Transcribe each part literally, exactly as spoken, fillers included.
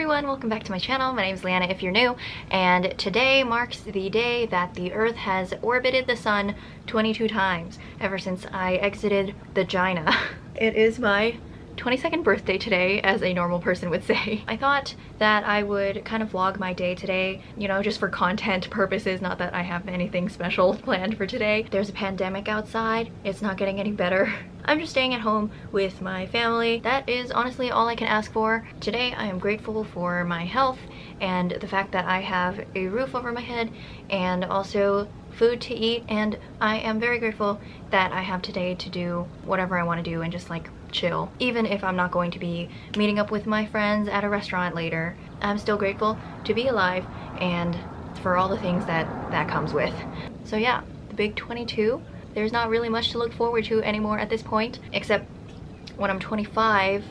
everyone, welcome back to my channel. My name is Leanna if you're new, and today marks the day that the Earth has orbited the Sun twenty-two times ever since I exited the vagina. It is my twenty-second birthday today, as a normal person would say. I thought that I would kind of vlog my day today, you know, just for content purposes, not that I have anything special planned for today. There's a pandemic outside, it's not getting any better. I'm just staying at home with my family. That is honestly all I can ask for. Today I am grateful for my health and the fact that I have a roof over my head and also food to eat, and I am very grateful that I have today to do whatever I want to do and just like chill. Even if I'm not going to be meeting up with my friends at a restaurant later, I'm still grateful to be alive and for all the things that that comes with. So yeah, the big twenty-two. There's not really much to look forward to anymore at this point, except when I'm twenty-five,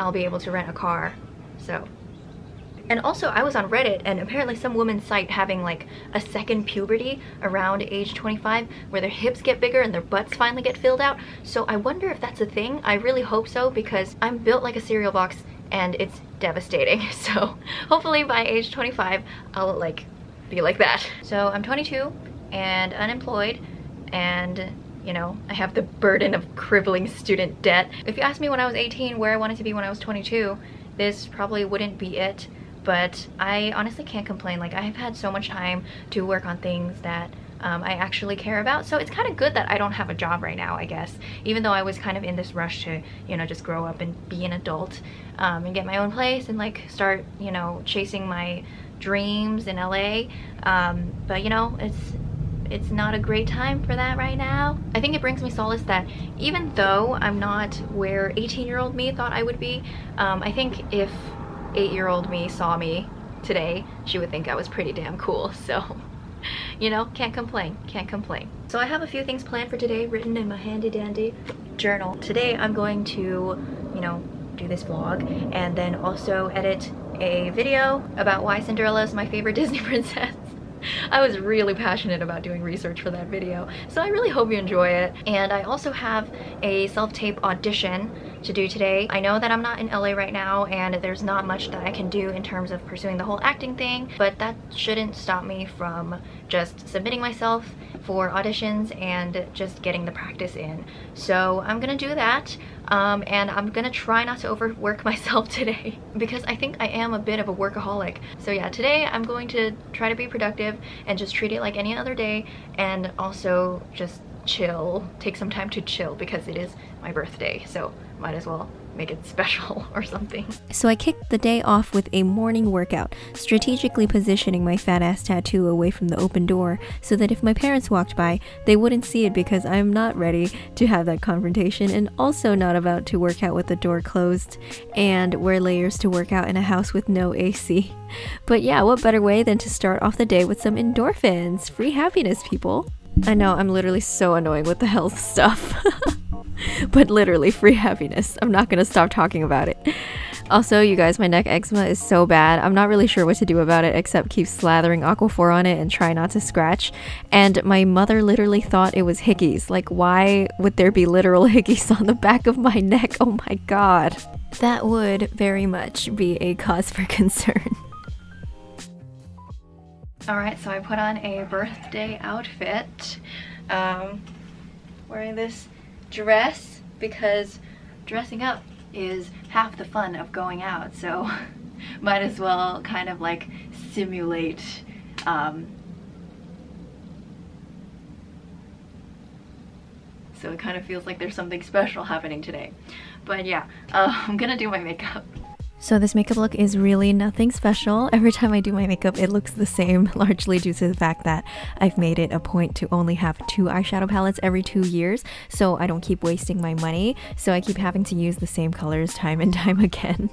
I'll be able to rent a car, so. And also, I was on Reddit, and apparently some women's site having like a second puberty around age twenty-five, where their hips get bigger and their butts finally get filled out. So I wonder if that's a thing. I really hope so, because I'm built like a cereal box and it's devastating. So hopefully by age twenty-five, I'll like be like that. So I'm twenty-two and unemployed, and you know, I have the burden of crippling student debt. If you asked me when I was eighteen where I wanted to be when I was twenty-two, this probably wouldn't be it, but I honestly can't complain. Like, I've had so much time to work on things that um, I actually care about, so it's kind of good that I don't have a job right now, I guess, even though I was kind of in this rush to, you know, just grow up and be an adult um, and get my own place and like start, you know, chasing my dreams in L A, um, but you know, it's It's not a great time for that right now. I think it brings me solace that even though I'm not where eighteen-year-old me thought I would be, um, I think if eight-year-old me saw me today, she would think I was pretty damn cool. So, you know, can't complain, can't complain. So I have a few things planned for today written in my handy-dandy journal. Today I'm going to, you know, do this vlog and then also edit a video about why Cinderella is my favorite Disney princess. I was really passionate about doing research for that video, so I really hope you enjoy it. And I also have a self-tape audition to do today. I know that I'm not in L A right now, and there's not much that I can do in terms of pursuing the whole acting thing, but that shouldn't stop me from just submitting myself for auditions and just getting the practice in. So I'm gonna do that, um, and I'm gonna try not to overwork myself today because I think I am a bit of a workaholic. So yeah, today I'm going to try to be productive and just treat it like any other day, and also just chill, take some time to chill because it is my birthday, so might as well make it special or something. So I kicked the day off with a morning workout, strategically positioning my fat ass tattoo away from the open door so that if my parents walked by, they wouldn't see it because I'm not ready to have that confrontation and also not about to work out with the door closed and wear layers to work out in a house with no A C. But yeah, what better way than to start off the day with some endorphins? Free happiness, people. I know, I'm literally so annoying with the health stuff. But literally, free happiness. I'm not gonna stop talking about it. Also, you guys, my neck eczema is so bad. I'm not really sure what to do about it except keep slathering Aquaphor on it and try not to scratch. And my mother literally thought it was hickeys. Like, why would there be literal hickeys on the back of my neck? Oh my god. That would very much be a cause for concern. Alright, so I put on a birthday outfit. Um, wearing this dress because dressing up is half the fun of going out, so might as well kind of like simulate um, so it kind of feels like there's something special happening today. But yeah, uh, I'm gonna do my makeup. So this makeup look is really nothing special. Every time I do my makeup, it looks the same, largely due to the fact that I've made it a point to only have two eyeshadow palettes every two years, so I don't keep wasting my money, so I keep having to use the same colors time and time again.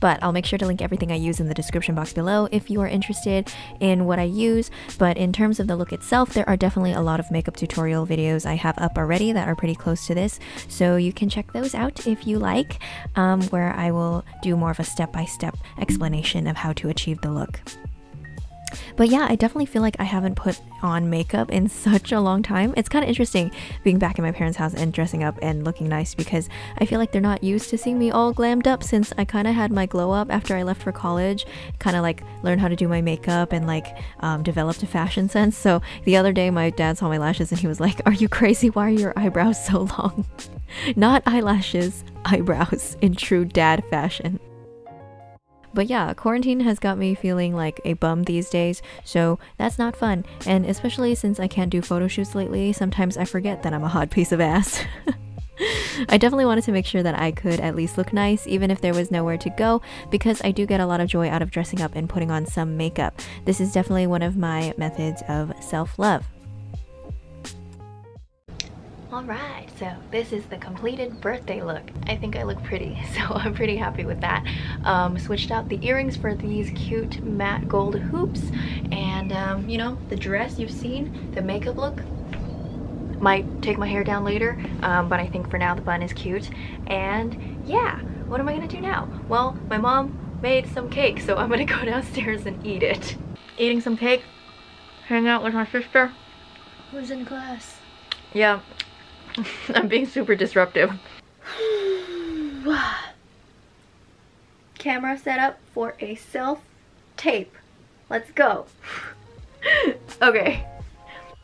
But I'll make sure to link everything I use in the description box below if you are interested in what I use. But in terms of the look itself, there are definitely a lot of makeup tutorial videos I have up already that are pretty close to this, so you can check those out if you like, um, where I will do more of a step-by-step explanation of how to achieve the look. But yeah, I definitely feel like I haven't put on makeup in such a long time. It's kind of interesting being back in my parents' house and dressing up and looking nice, because I feel like they're not used to seeing me all glammed up since I kind of had my glow up after I left for college, kind of like learned how to do my makeup and like um, developed a fashion sense. So the other day my dad saw my lashes and he was like, "Are you crazy? Why are your eyebrows so long?" Not eyelashes, eyebrows, in true dad fashion. But yeah, quarantine has got me feeling like a bum these days, so that's not fun. And especially since I can't do photo shoots lately, sometimes I forget that I'm a hot piece of ass. I definitely wanted to make sure that I could at least look nice, even if there was nowhere to go, because I do get a lot of joy out of dressing up and putting on some makeup. This is definitely one of my methods of self-love. Alright, so this is the completed birthday look. I think I look pretty, so I'm pretty happy with that. Um, switched out the earrings for these cute matte gold hoops, and um, you know, the dress you've seen, the makeup look. Might take my hair down later, um, but I think for now the bun is cute. And yeah, what am I gonna do now? Well, my mom made some cake, so I'm gonna go downstairs and eat it. Eating some cake, hang out with my sister. Who's in class? Yeah. I'm being super disruptive. Camera set up for a self tape. Let's go. Okay.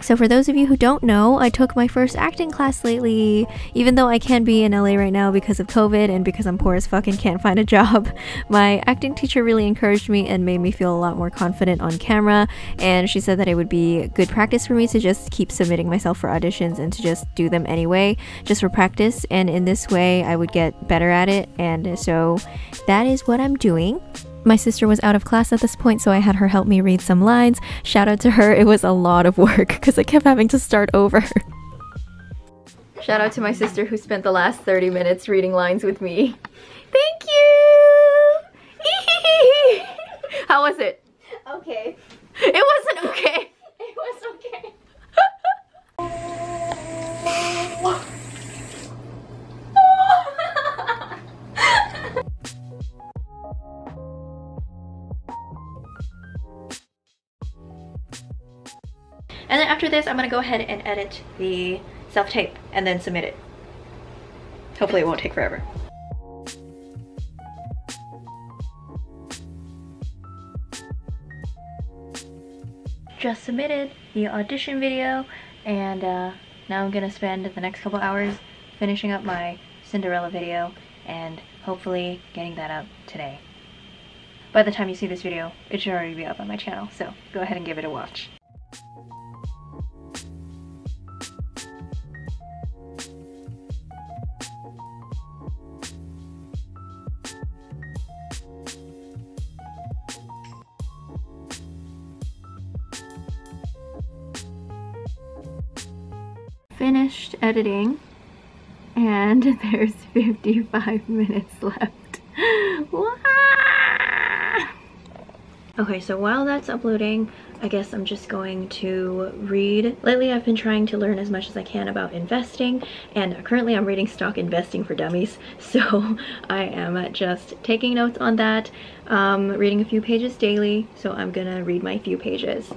So for those of you who don't know, I took my first acting class lately. Even though I can't be in L A right now because of COVID and because I'm poor as fuck and can't find a job, my acting teacher really encouraged me and made me feel a lot more confident on camera, and she said that it would be good practice for me to just keep submitting myself for auditions and to just do them anyway, just for practice, and in this way I would get better at it. And so that is what I'm doing. My sister was out of class at this point, so I had her help me read some lines. Shout out to her, it was a lot of work because I kept having to start over. Shout out to my sister who spent the last thirty minutes reading lines with me. Thank you! How was it? Okay. It wasn't okay! It was okay. And then after this, I'm gonna go ahead and edit the self-tape and then submit it. Hopefully it won't take forever. Just submitted the audition video, and uh, now I'm gonna spend the next couple hours finishing up my Cinderella video and hopefully getting that up today. By the time you see this video, it should already be up on my channel, so go ahead and give it a watch. Finished editing, and there's fifty-five minutes left. Okay, so while that's uploading, I guess I'm just going to read. Lately I've been trying to learn as much as I can about investing, and currently I'm reading Stock Investing for Dummies, so I am just taking notes on that, um, reading a few pages daily, so I'm gonna read my few pages.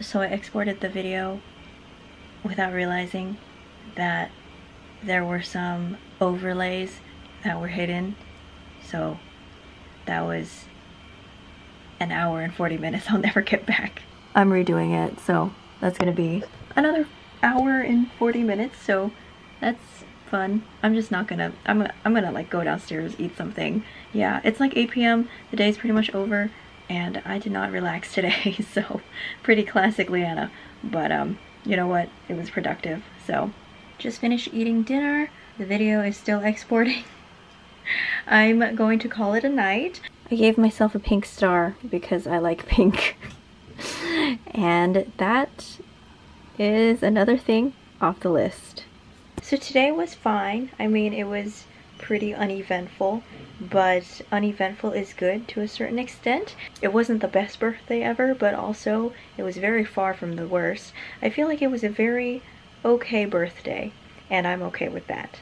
So I exported the video without realizing that there were some overlays that were hidden. So that was an hour and forty minutes. I'll never get back. I'm redoing it, so that's gonna be another hour and forty minutes. So that's fun. I'm just not gonna, I'm gonna, I'm gonna like go downstairs, eat something. Yeah, it's like eight p m The day's pretty much over. And I did not relax today, so pretty classic Leanna. But um, you know what? It was productive, so. Just finished eating dinner. The video is still exporting. I'm going to call it a night. I gave myself a pink star because I like pink. And that is another thing off the list. So today was fine. I mean, it was pretty uneventful, but uneventful is good to a certain extent. It wasn't the best birthday ever, but also it was very far from the worst. I feel like it was a very okay birthday, and I'm okay with that.